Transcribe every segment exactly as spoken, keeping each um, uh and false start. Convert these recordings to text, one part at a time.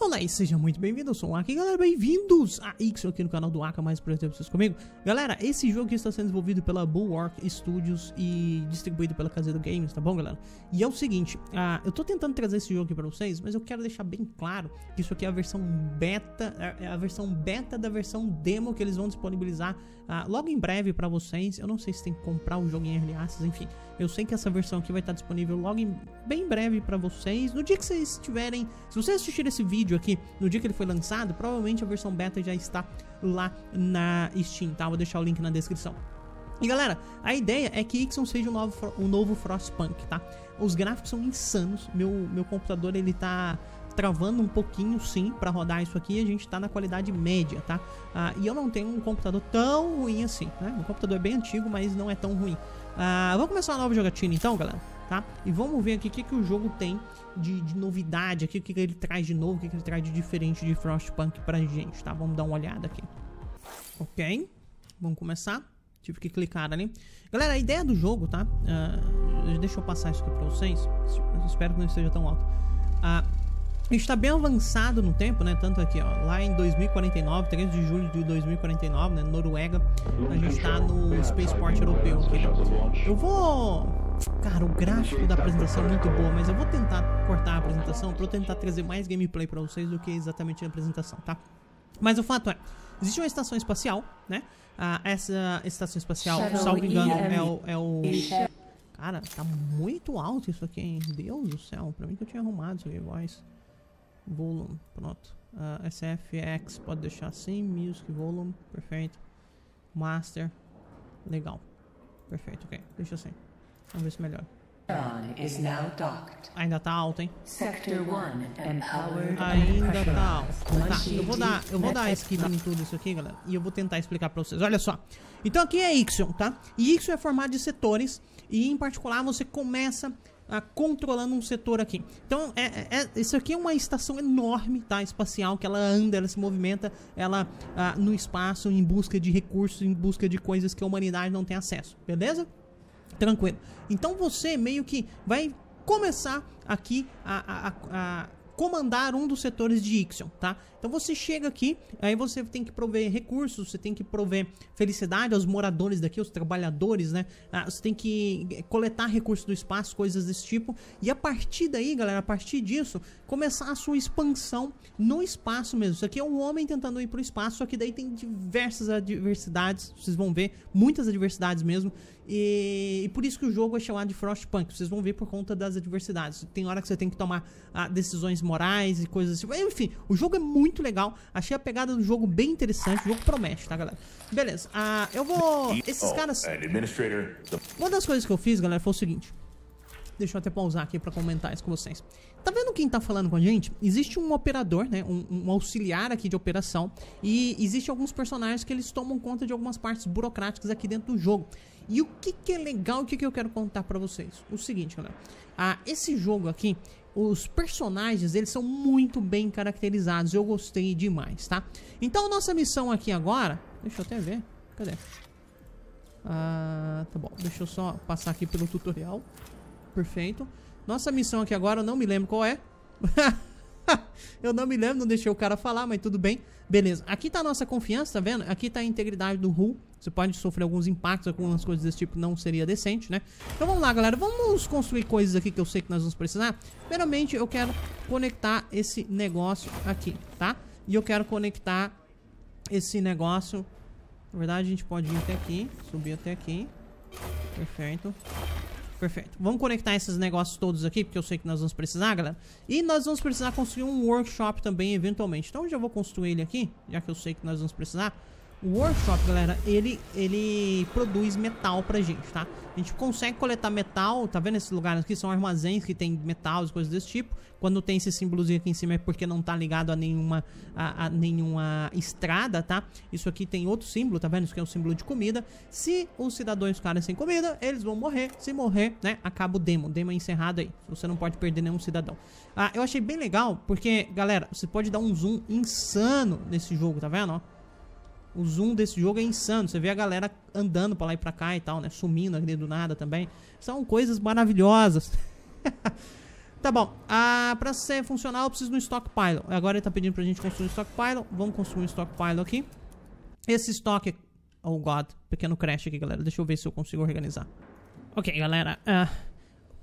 Olá e seja muito bem-vindo, eu sou o Aka, galera, bem-vindos a Ixion aqui no canal do Aka, mais prazer ter vocês comigo. Galera, esse jogo está sendo desenvolvido pela Bulwark Studios e distribuído pela Casero Games, tá bom, galera? E é o seguinte, uh, eu tô tentando trazer esse jogo aqui pra vocês, mas eu quero deixar bem claro que isso aqui é a versão beta, é a versão beta da versão demo que eles vão disponibilizar uh, logo em breve pra vocês. Eu não sei se tem que comprar o jogo em Early Access, enfim, eu sei que essa versão aqui vai estar disponível logo em, bem breve pra vocês. No dia que vocês tiverem, se vocês assistirem esse vídeo aqui, no dia que ele foi lançado, provavelmente a versão beta já está lá na Steam, tá? Vou deixar o link na descrição. E galera, a ideia é que Ixion seja um novo, um novo Frostpunk, tá? Os gráficos são insanos, meu, meu computador ele tá travando um pouquinho sim pra rodar isso aqui, a gente tá na qualidade média, tá? Ah, e eu não tenho um computador tão ruim assim, né? Meu computador é bem antigo, mas não é tão ruim. Ah, vamos começar uma nova jogatina então, galera, tá? E vamos ver aqui o que, que o jogo tem de, de novidade aqui, o que, que ele traz de novo, o que, que ele traz de diferente de Frostpunk pra gente, tá? Vamos dar uma olhada aqui. Ok, vamos começar. Tive que clicar ali. Galera, a ideia do jogo, tá? Uh, deixa eu passar isso aqui pra vocês. Eu espero que não esteja tão alto. Uh, a gente tá bem avançado no tempo, né? Tanto aqui, ó. Lá em dois mil e quarenta e nove, treze de julho de dois mil e quarenta e nove, né? Noruega. A gente tá no Spaceport Europeu aqui. Eu vou... Cara, o gráfico da apresentação é muito boa, mas eu vou tentar cortar a apresentação pra eu tentar trazer mais gameplay pra vocês do que exatamente a apresentação, tá? Mas o fato é... Existe uma estação espacial, né? Ah, essa estação espacial, salvo engano, é o, é o... Cara, tá muito alto isso aqui, hein? Deus do céu, pra mim que eu tinha arrumado isso aqui, voz. Volume, pronto. Ah, S F X, pode deixar assim, music, volume, perfeito. Master, legal. Perfeito, ok, deixa assim. Vamos ver se melhora. Ainda tá alto, hein? Ainda tá alto. Tá, eu vou dar, eu vou dar skip em tudo isso aqui, galera. E eu vou tentar explicar pra vocês. Olha só. Então aqui é Ixion, tá? E Ixion é formado de setores. E em particular você começa a, controlando um setor aqui. Então é, é, isso aqui é uma estação enorme, tá? Espacial, que ela anda, ela se movimenta. Ela ah, no espaço em busca de recursos, em busca de coisas que a humanidade não tem acesso. Beleza? Tranquilo. Então você meio que vai começar aqui a, a, a, a comandar um dos setores de Ixion, tá? Então você chega aqui, aí você tem que prover recursos, você tem que prover felicidade aos moradores daqui, aos trabalhadores, né? Ah, você tem que coletar recursos do espaço, coisas desse tipo. E a partir daí, galera, a partir disso, começar a sua expansão no espaço mesmo. Isso aqui é um homem tentando ir pro espaço, só que daí tem diversas adversidades, vocês vão ver, muitas adversidades mesmo. E, e por isso que o jogo é chamado de Frostpunk. Vocês vão ver por conta das adversidades. Tem hora que você tem que tomar ah, decisões morais e coisas assim. Enfim, o jogo é muito legal. Achei a pegada do jogo bem interessante. O jogo promete, tá, galera? Beleza, ah, eu vou... Esses caras... Uma das coisas que eu fiz, galera, foi o seguinte. Deixa eu até pausar aqui pra comentar isso com vocês. Tá vendo quem tá falando com a gente? Existe um operador, né? Um, um auxiliar aqui de operação. E existe alguns personagens que eles tomam conta de algumas partes burocráticas aqui dentro do jogo. E o que que é legal, o que que eu quero contar pra vocês? O seguinte, galera. Ah, esse jogo aqui, os personagens, eles são muito bem caracterizados. Eu gostei demais, tá? Então, nossa missão aqui agora... Deixa eu até ver. Cadê? Ah, tá bom. Deixa eu só passar aqui pelo tutorial. Perfeito. Nossa missão aqui agora, eu não me lembro qual é. Eu não me lembro, não deixei o cara falar, mas tudo bem. Beleza, aqui tá a nossa confiança, tá vendo? Aqui tá a integridade do Hull. Você pode sofrer alguns impactos, algumas coisas desse tipo não seria decente, né? Então vamos lá, galera, vamos construir coisas aqui que eu sei que nós vamos precisar. Primeiramente eu quero conectar esse negócio aqui, tá? E eu quero conectar esse negócio. Na verdade a gente pode ir até aqui, subir até aqui. Perfeito. Perfeito. Vamos conectar esses negócios todos aqui, porque eu sei que nós vamos precisar, galera. E nós vamos precisar construir um workshop também, eventualmente. Então eu já vou construir ele aqui, já que eu sei que nós vamos precisar. O workshop, galera, ele, ele produz metal pra gente, tá? A gente consegue coletar metal, tá vendo esses lugares aqui? São armazéns que tem metal e coisas desse tipo. Quando tem esse símbolozinho aqui em cima é porque não tá ligado a nenhuma, a, a nenhuma estrada, tá? Isso aqui tem outro símbolo, tá vendo? Isso aqui é um símbolo de comida. Se os cidadãos ficarem sem comida, eles vão morrer. Se morrer, né? Acaba o demo. O demo é encerrado aí. Você não pode perder nenhum cidadão. Ah, eu achei bem legal porque, galera, você pode dar um zoom insano nesse jogo, tá vendo, ó? O zoom desse jogo é insano. Você vê a galera andando pra lá e pra cá e tal, né? Sumindo ali do nada também. São coisas maravilhosas. Tá bom, ah, pra ser funcional eu preciso de um stockpile. Agora ele tá pedindo pra gente construir um stockpile. Vamos construir um stockpile aqui. Esse estoque... Oh, God. Pequeno crash aqui, galera. Deixa eu ver se eu consigo organizar. Ok, galera. Uh...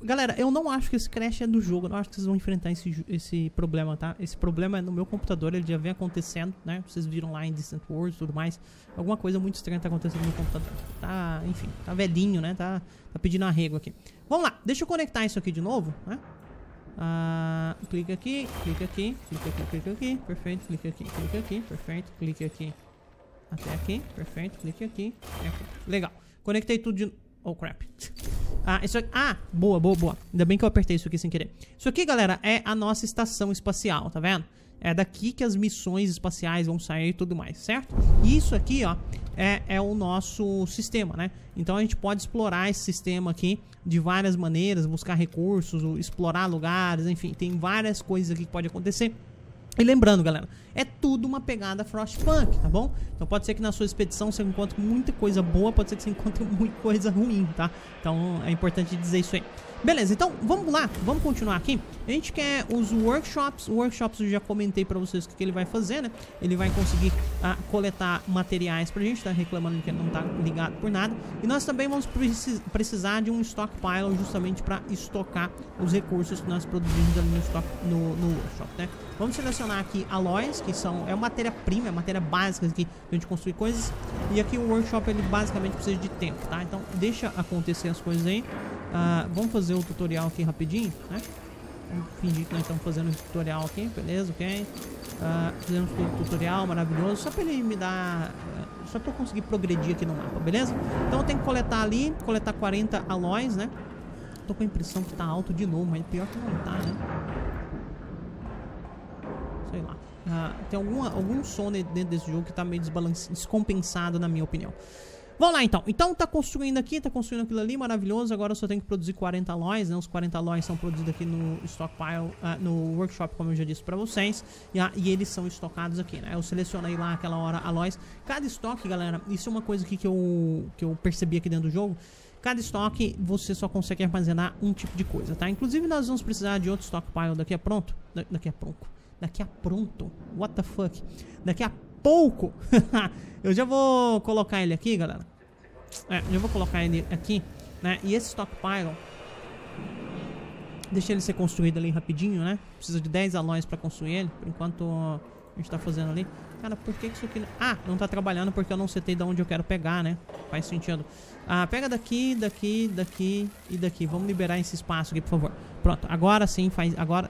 Galera, eu não acho que esse crash é do jogo. Eu não acho que vocês vão enfrentar esse, esse problema, tá? Esse problema é no meu computador. Ele já vem acontecendo, né? Vocês viram lá em Distant Worlds e tudo mais. Alguma coisa muito estranha tá acontecendo no meu computador. Tá, enfim. Tá velhinho, né? Tá, tá pedindo arrego aqui. Vamos lá. Deixa eu conectar isso aqui de novo, né? Uh, clica aqui, clica aqui, clica aqui, clica aqui, perfeito, clica aqui, clica aqui, perfeito, clica aqui, até aqui, perfeito, clica aqui, até aqui. Legal, conectei tudo de... Oh, crap. Ah, isso aqui... Ah, boa, boa, boa. Ainda bem que eu apertei isso aqui sem querer. Isso aqui, galera, é a nossa estação espacial, tá vendo? É daqui que as missões espaciais vão sair e tudo mais, certo? E isso aqui, ó, é, é o nosso sistema, né? Então a gente pode explorar esse sistema aqui de várias maneiras, buscar recursos, explorar lugares, enfim, tem várias coisas aqui que pode acontecer. E lembrando, galera, é tudo uma pegada Frostpunk, tá bom? Então pode ser que na sua expedição você encontre muita coisa boa, pode ser que você encontre muita coisa ruim, tá? Então é importante dizer isso aí. Beleza, então vamos lá, vamos continuar aqui. A gente quer os workshops. Workshops eu já comentei pra vocês o que ele vai fazer, né? Ele vai conseguir ah, coletar materiais pra gente, tá reclamando que ele não tá ligado por nada. E nós também vamos precisar de um stockpile justamente pra estocar os recursos que nós produzimos ali no, stock, no, no workshop, né? Vamos selecionar aqui alóis, que são, é matéria-prima, é matéria básica aqui pra gente construir coisas. E aqui o workshop, ele basicamente precisa de tempo, tá? Então deixa acontecer as coisas aí. Uh, vamos fazer o tutorial aqui rapidinho, né? Vamos fingir que nós estamos fazendo o tutorial aqui, beleza, ok? Uh, fizemos o tutorial maravilhoso, só pra ele me dar... Uh, só pra eu conseguir progredir aqui no mapa, beleza? Então eu tenho que coletar ali, coletar quarenta alóis, né? Tô com a impressão que tá alto de novo, mas pior que não tá, né? Sei lá. Uh, tem alguma, algum som dentro desse jogo que tá meio descompensado, na minha opinião. Vamos lá, então. Então tá construindo aqui, tá construindo aquilo ali, maravilhoso. Agora eu só tenho que produzir quarenta alóis, né? Os quarenta alóis são produzidos aqui no stockpile, uh, no workshop, como eu já disse pra vocês. E, uh, e eles são estocados aqui, né? Eu selecionei lá aquela hora alóis. Cada estoque, galera, isso é uma coisa aqui que eu, que eu percebi aqui dentro do jogo. Cada estoque você só consegue armazenar um tipo de coisa, tá? Inclusive nós vamos precisar de outro stockpile daqui a pronto. Da daqui a pouco. Daqui a pronto? What the fuck? Daqui a pouco. Eu já vou colocar ele aqui, galera. É, eu vou colocar ele aqui, né? E esse stockpile, deixa ele ser construído ali rapidinho, né? Precisa de dez alóis pra construir ele. Por enquanto a gente tá fazendo ali. Cara, por que isso aqui... Ah, não tá trabalhando porque eu não setei de onde eu quero pegar, né? Faz sentido. Ah, pega daqui, daqui, daqui e daqui. Vamos liberar esse espaço aqui, por favor. Pronto, agora sim, faz... Agora,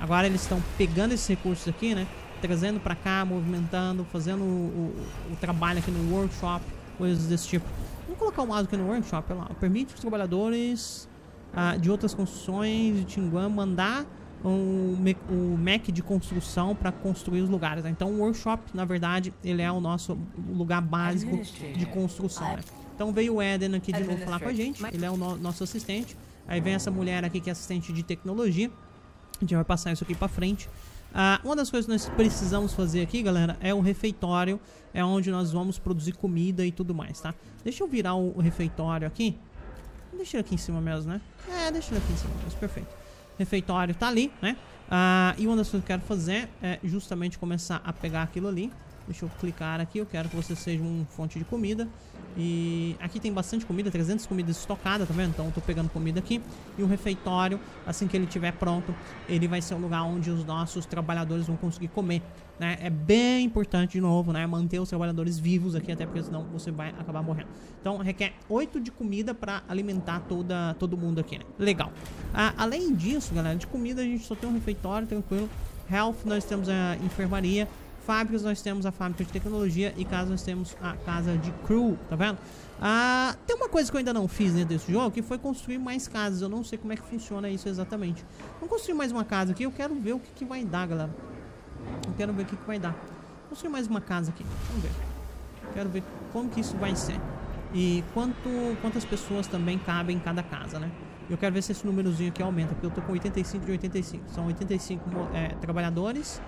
agora eles estão pegando esses recursos aqui, né? Trazendo pra cá, movimentando, fazendo o, o, o trabalho aqui no workshop, coisas desse tipo. Vamos colocar um lado aqui no workshop, lá. Permite que os trabalhadores ah, de outras construções de Tinguan mandar um, um Mac de construção para construir os lugares, né? Então o workshop, na verdade, ele é o nosso lugar básico de construção, né? Então veio o Eden aqui de novo falar com a gente, ele é o no nosso assistente. Aí vem essa mulher aqui que é assistente de tecnologia. A gente vai passar isso aqui pra frente. Uh, uma das coisas que nós precisamos fazer aqui, galera, é o refeitório. É onde nós vamos produzir comida e tudo mais, tá? Deixa eu virar o, o refeitório aqui. Deixa ele aqui em cima mesmo, né? É, deixa ele aqui em cima mesmo, perfeito. O refeitório tá ali, né? Uh, e uma das coisas que eu quero fazer é justamente começar a pegar aquilo ali. Deixa eu clicar aqui, eu quero que você seja uma fonte de comida. E aqui tem bastante comida, trezentas comidas estocadas, tá vendo? Então eu tô pegando comida aqui. E o refeitório, assim que ele estiver pronto, ele vai ser um lugar onde os nossos trabalhadores vão conseguir comer, né? É bem importante, de novo, né? Manter os trabalhadores vivos aqui, até porque senão você vai acabar morrendo. Então requer oito de comida pra alimentar toda, todo mundo aqui, né? Legal. Ah, além disso, galera, de comida a gente só tem um refeitório, tranquilo. Health, nós temos a enfermaria. Fábricas, nós temos a fábrica de tecnologia. E casa, nós temos a casa de crew, tá vendo? Ah, tem uma coisa que eu ainda não fiz dentro desse jogo, que foi construir mais casas. Eu não sei como é que funciona isso exatamente. Vamos construir mais uma casa aqui. Eu quero ver o que, que vai dar, galera. Eu quero ver o que, que vai dar. Vamos construir mais uma casa aqui. Vamos ver. Quero ver como que isso vai ser. E quanto, quantas pessoas também cabem em cada casa, né? Eu quero ver se esse númerozinho aqui aumenta, porque eu tô com oitenta e cinco de oitenta e cinco. São oitenta e cinco é, trabalhadores.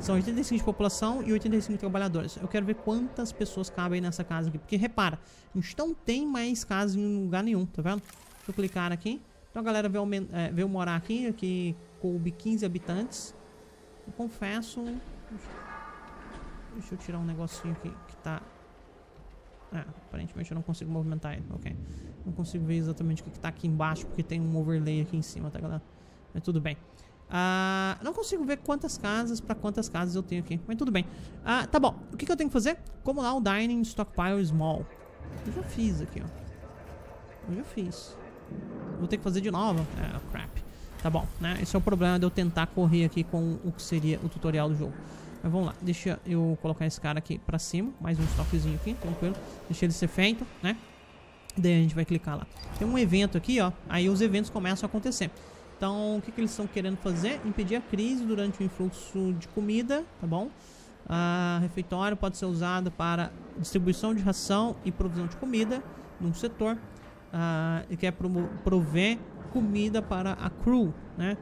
São oitenta e cinco de população e oitenta e cinco de trabalhadores. Eu quero ver quantas pessoas cabem nessa casa aqui. Porque repara, a gente não tem mais casas em lugar nenhum, tá vendo? Deixa eu clicar aqui. Então a galera veio, é, veio morar aqui, aqui coube quinze habitantes. Eu confesso... Deixa eu tirar um negocinho aqui que tá... Ah, aparentemente eu não consigo movimentar ele, ok. Não consigo ver exatamente o que, que tá aqui embaixo, porque tem um overlay aqui em cima, tá galera? Mas tudo bem. Ah, não consigo ver quantas casas, pra quantas casas eu tenho aqui, mas tudo bem. Ah, tá bom, o que, que eu tenho que fazer? Como lá o Dining Stockpile Small. Eu já fiz aqui, ó. Eu já fiz. Vou ter que fazer de novo? Ah, crap. Tá bom, né? Esse é o problema de eu tentar correr aqui com o que seria o tutorial do jogo. Mas vamos lá, deixa eu colocar esse cara aqui pra cima. Mais um estoquezinho aqui, tranquilo. Deixa ele ser feito, né? Daí a gente vai clicar lá. Tem um evento aqui, ó. Aí os eventos começam a acontecer. Então, o que, que eles estão querendo fazer? Impedir a crise durante o influxo de comida, tá bom? Ah, refeitório pode ser usado para distribuição de ração e provisão de comida num setor. Ah, e quer prover comida para a crew, né?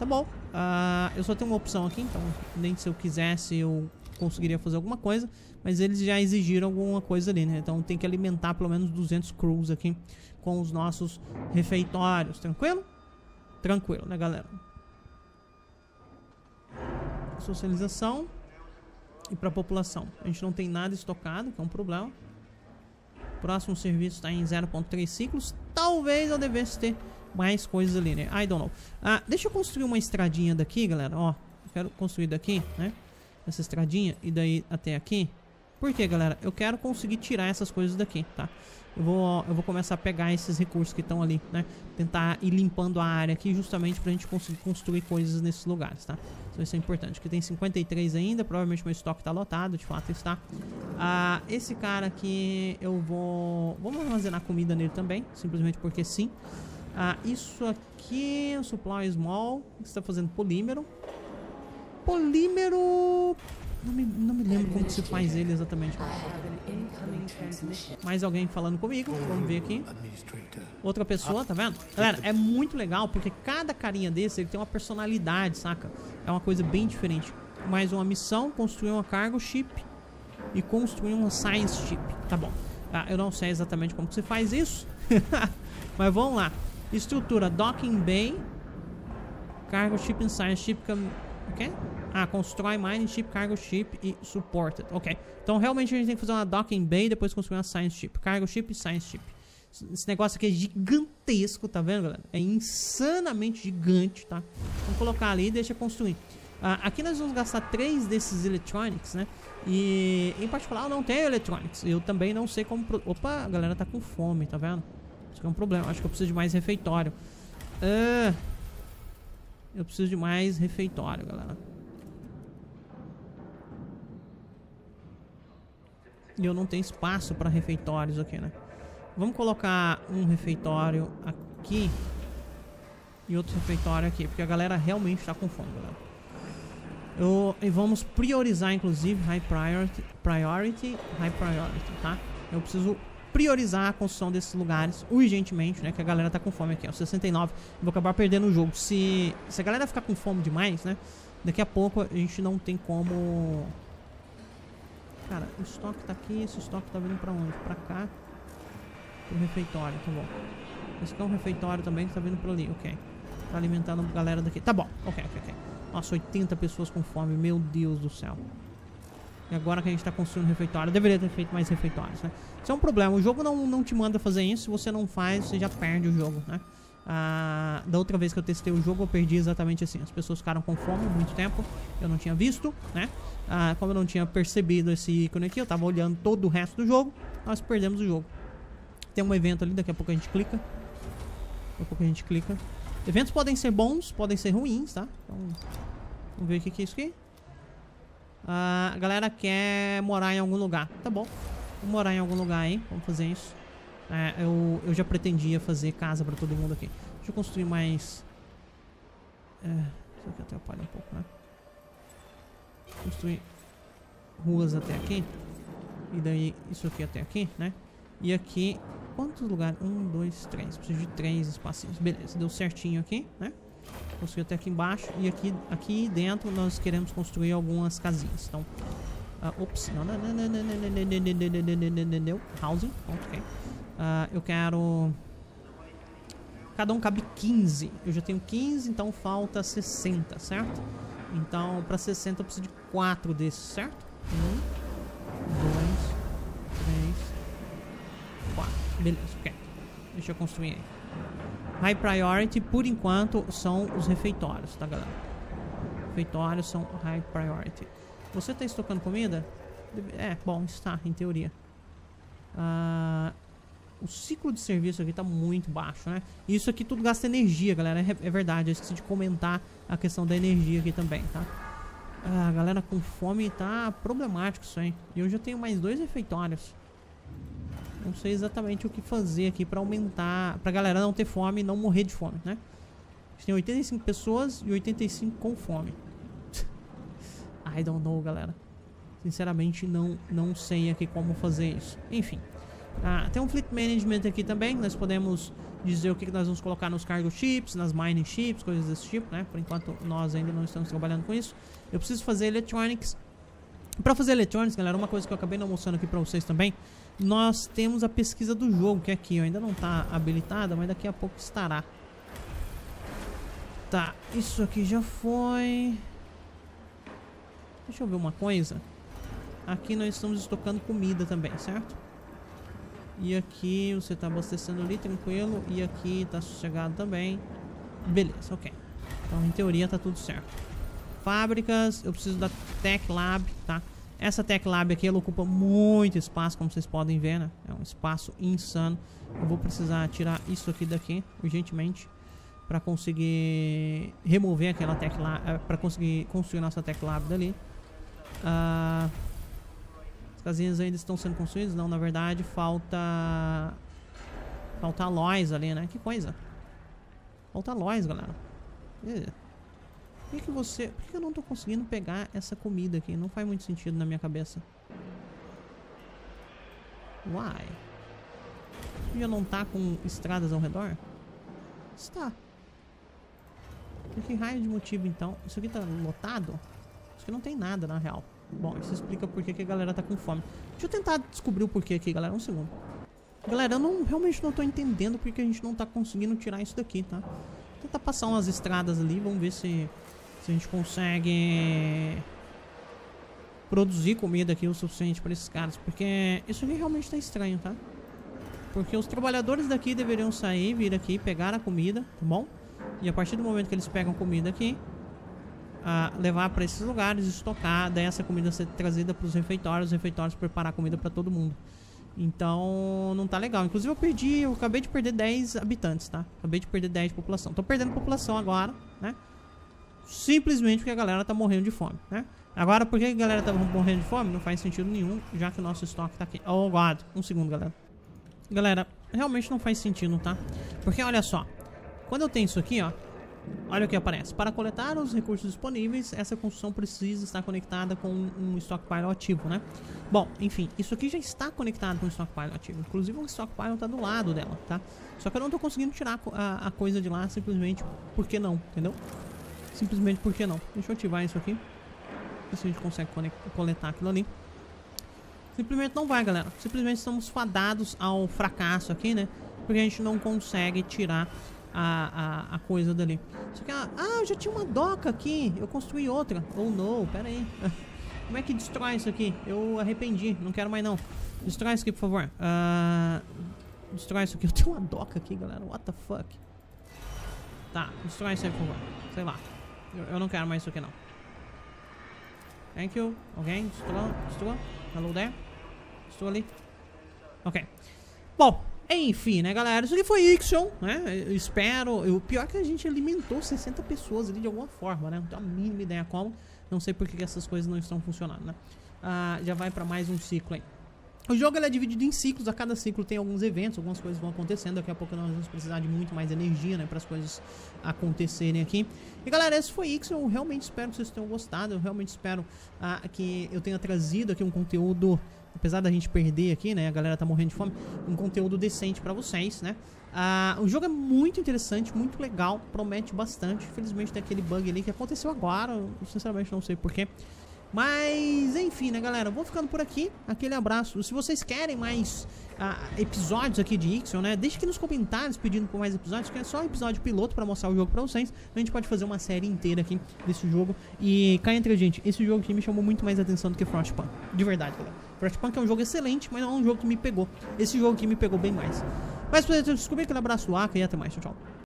Tá bom. Uh, eu só tenho uma opção aqui, então nem se eu quisesse eu conseguiria fazer alguma coisa. Mas eles já exigiram alguma coisa ali, né? Então tem que alimentar pelo menos duzentos crews aqui com os nossos refeitórios, tranquilo? Tranquilo, né galera? Socialização. E pra população, a gente não tem nada estocado, que é um problema. Próximo serviço está em zero ponto três ciclos. Talvez eu devesse ter mais coisas ali, né? I don't know. Ah, deixa eu construir uma estradinha daqui, galera. Ó, eu quero construir daqui, né? Essa estradinha e daí até aqui. Por quê, galera? Eu quero conseguir tirar essas coisas daqui, tá? Eu vou, eu vou começar a pegar esses recursos que estão ali, né? Tentar ir limpando a área aqui justamente pra gente conseguir construir coisas nesses lugares, tá? Então isso é importante. Aqui tem cinquenta e três ainda. Provavelmente meu estoque tá lotado, de fato está. Ah, esse cara aqui eu vou... Vamos armazenar comida nele também, simplesmente porque sim. Ah, isso aqui, o Supply Small. O que você está fazendo? Polímero. Polímero... Não me, não me lembro como se faz ele exatamente. Mais alguém falando comigo. Vamos ver aqui. Outra pessoa, tá vendo? Galera, é muito legal porque cada carinha desse, ele tem uma personalidade, saca? É uma coisa bem diferente. Mais uma missão, construir uma cargo ship e construir uma science ship. Tá bom. Ah, eu não sei exatamente como que se faz isso. Mas vamos lá. Estrutura, docking bay, cargo ship and science ship. Ok? Ah, constrói mining ship, cargo ship e supported. Ok. Então realmente a gente tem que fazer uma docking bay e depois construir uma science ship. Cargo ship e science ship. Esse negócio aqui é gigantesco, tá vendo, galera? É insanamente gigante, tá? Vamos colocar ali e deixa construir. Ah, aqui nós vamos gastar três desses electronics, né? E em particular eu não tenho electronics. Eu também não sei como... Pro... Opa, a galera tá com fome, tá vendo? Isso que é um problema. Acho que eu preciso de mais refeitório. Ah, eu preciso de mais refeitório, galera. E eu não tenho espaço para refeitórios aqui, né? Vamos colocar um refeitório aqui e outro refeitório aqui, porque a galera realmente tá com fome, galera. Eu, e vamos priorizar, inclusive, high priority, priority, high priority, tá? Eu preciso priorizar a construção desses lugares urgentemente, né? Que a galera tá com fome aqui, ó, sessenta e nove. Vou acabar perdendo o jogo. Se, se a galera ficar com fome demais, né? Daqui a pouco a gente não tem como... Cara, o estoque tá aqui, esse estoque tá vindo pra onde? Pra cá. Pro refeitório, tá bom. Esse aqui é um refeitório também que tá vindo pra ali, ok. Tá alimentando a galera daqui. Tá bom, ok, ok, ok. Nossa, oitenta pessoas com fome, meu Deus do céu. E agora que a gente tá construindo refeitório, deveria ter feito mais refeitórios, né? Isso é um problema, o jogo não, não te manda fazer isso. Se você não faz, você já perde o jogo, né? Ah, da outra vez que eu testei o jogo eu perdi exatamente assim. As pessoas ficaram com fome muito tempo. Eu não tinha visto, né? Ah, como eu não tinha percebido esse ícone aqui, eu tava olhando todo o resto do jogo. Nós perdemos o jogo. Tem um evento ali, daqui a pouco a gente clica. Daqui a pouco a gente clica. Eventos podem ser bons, podem ser ruins, tá? Então, vamos ver o que que é isso aqui. Ah, a galera quer morar em algum lugar. Tá bom, vou morar em algum lugar aí. Vamos fazer isso. É, eu, eu já pretendia fazer casa pra todo mundo aqui. Deixa eu construir mais... É, isso aqui atrapalha um pouco, né? Construir ruas até aqui. E daí isso aqui até aqui, né? E aqui... Quantos lugares? Um, dois, três. Preciso de três espacinhos. Beleza, deu certinho aqui, né? Construí até aqui embaixo. E aqui, aqui dentro nós queremos construir algumas casinhas. Então... Uh, ops, não, não, não, não, não, não, não, não, não, não, não, não, não, housing, ok. Uh, eu quero... cada um cabe quinze. Eu já tenho quinze, então falta sessenta, certo? Então, para sessenta eu preciso de quatro desses, certo? um, dois, três, quatro. Beleza, ok. Deixa eu construir aí. High priority, por enquanto, são os refeitórios, tá, galera? Refeitórios são high priority. Você tá estocando comida? É, bom, está, em teoria. Ah... O ciclo de serviço aqui tá muito baixo, né? Isso aqui tudo gasta energia, galera. É, é verdade, eu esqueci de comentar a questão da energia aqui também, tá? Ah, a galera com fome tá problemático isso aí. E eu já tenho mais dois refeitórios. Não sei exatamente o que fazer aqui pra aumentar... Pra galera não ter fome e não morrer de fome, né? A gente tem oitenta e cinco pessoas e oitenta e cinco com fome. I don't know, galera. Sinceramente, não, não sei aqui como fazer isso. Enfim... Ah, tem um fleet management aqui também. Nós podemos dizer o que nós vamos colocar nos cargo ships, nas mining ships, coisas desse tipo, né? Por enquanto nós ainda não estamos trabalhando com isso. Eu preciso fazer electronics. Pra fazer electronics, galera, uma coisa que eu acabei não mostrando aqui pra vocês também. Nós temos a pesquisa do jogo, que é aqui, ó, ainda não tá habilitada, mas daqui a pouco estará. Tá, isso aqui já foi. Deixa eu ver uma coisa. Aqui nós estamos estocando comida também, certo? E aqui você tá abastecendo ali, tranquilo. E aqui tá sossegado também. Beleza, ok. Então, em teoria, tá tudo certo. Fábricas, eu preciso da Tech Lab, tá? Essa Tech Lab aqui, ela ocupa muito espaço, como vocês podem ver, né? É um espaço insano. Eu vou precisar tirar isso aqui daqui, urgentemente. Pra conseguir remover aquela Tech Lab. Pra conseguir construir nossa Tech Lab dali. Ah... Uh... As casinhas ainda estão sendo construídas? Não, na verdade falta... Falta alóis ali, né? Que coisa! Falta alóis, galera. E... Por que, que você... Por que eu não tô conseguindo pegar essa comida aqui? Não faz muito sentido na minha cabeça. Why? Já não tá com estradas ao redor? Está. Por que raio de motivo, então? Isso aqui tá lotado? Isso aqui não tem nada, na real. Bom, isso explica por que a galera tá com fome. Deixa eu tentar descobrir o porquê aqui, galera. Um segundo. Galera, eu não, realmente não tô entendendo por que a gente não tá conseguindo tirar isso daqui, tá? Vou tentar passar umas estradas ali. Vamos ver se, se a gente consegue produzir comida aqui o suficiente pra esses caras. Porque isso aqui realmente tá estranho, tá? Porque os trabalhadores daqui deveriam sair, vir aqui, pegar a comida, tá bom? E a partir do momento que eles pegam comida aqui... A levar para esses lugares, estocar, daí essa comida ser trazida para os refeitórios, os refeitórios preparar comida para todo mundo. Então, não tá legal. Inclusive eu perdi, eu acabei de perder dez habitantes, tá? Acabei de perder dez de população. Tô perdendo população agora, né? Simplesmente porque a galera tá morrendo de fome, né? Agora, por que a galera tá morrendo de fome? Não faz sentido nenhum, já que o nosso estoque tá aqui. Oh, God. Um segundo, galera. Galera, realmente não faz sentido, tá? Porque, olha só. Quando eu tenho isso aqui, ó. Olha o que aparece. Para coletar os recursos disponíveis, essa construção precisa estar conectada com um stockpile ativo, né? Bom, enfim, isso aqui já está conectado com um stockpile ativo. Inclusive, um stockpile está do lado dela, tá? Só que eu não estou conseguindo tirar a, a coisa de lá simplesmente porque não, entendeu? Simplesmente porque não. Deixa eu ativar isso aqui. Ver se a gente consegue conectar, coletar aquilo ali. Simplesmente não vai, galera. Simplesmente estamos fadados ao fracasso aqui, né? Porque a gente não consegue tirar... A, a, a coisa dali. Só que, ah, eu já tinha uma doca aqui. Eu construí outra. Oh, não, pera aí. Como é que destrói isso aqui? Eu arrependi, não quero mais não. Destrói isso aqui, por favor. uh, Destrói isso aqui, eu tenho uma doca aqui, galera. What the fuck. Tá, destrói isso aí, por favor. Sei lá, eu, eu não quero mais isso aqui não. Thank you. Ok, destrói, destrói. Hello there. Destrói ali. Ok. Bom, enfim, né, galera? Isso aqui foi Ixion, né? Eu espero... Eu, pior que a gente alimentou sessenta pessoas ali de alguma forma, né? Não tenho a mínima ideia como. Não sei porque que essas coisas não estão funcionando, né? Ah, já vai pra mais um ciclo aí. O jogo ele é dividido em ciclos. A cada ciclo tem alguns eventos, algumas coisas vão acontecendo. Daqui a pouco nós vamos precisar de muito mais energia, né? Para as coisas acontecerem aqui. E galera, esse foi Ixion. Eu realmente espero que vocês tenham gostado. Eu realmente espero ah, que eu tenha trazido aqui um conteúdo... Apesar da gente perder aqui, né? A galera tá morrendo de fome. Um conteúdo decente pra vocês, né? Ah, o jogo é muito interessante, muito legal. Promete bastante. Infelizmente tem aquele bug ali que aconteceu agora. Eu sinceramente não sei porquê. Mas, enfim, né, galera? Eu vou ficando por aqui. Aquele abraço. Se vocês querem mais uh, episódios aqui de Ixion, né? Deixa aqui nos comentários pedindo por mais episódios, que é só um episódio piloto pra mostrar o jogo pra vocês. A gente pode fazer uma série inteira aqui desse jogo. E cá entre a gente, esse jogo aqui me chamou muito mais atenção do que Frostpunk. De verdade, galera. Frostpunk é um jogo excelente, mas não é um jogo que me pegou. Esse jogo aqui me pegou bem mais. Mas, por exemplo, descobri aquele abraço do Aka e até mais. Tchau, tchau.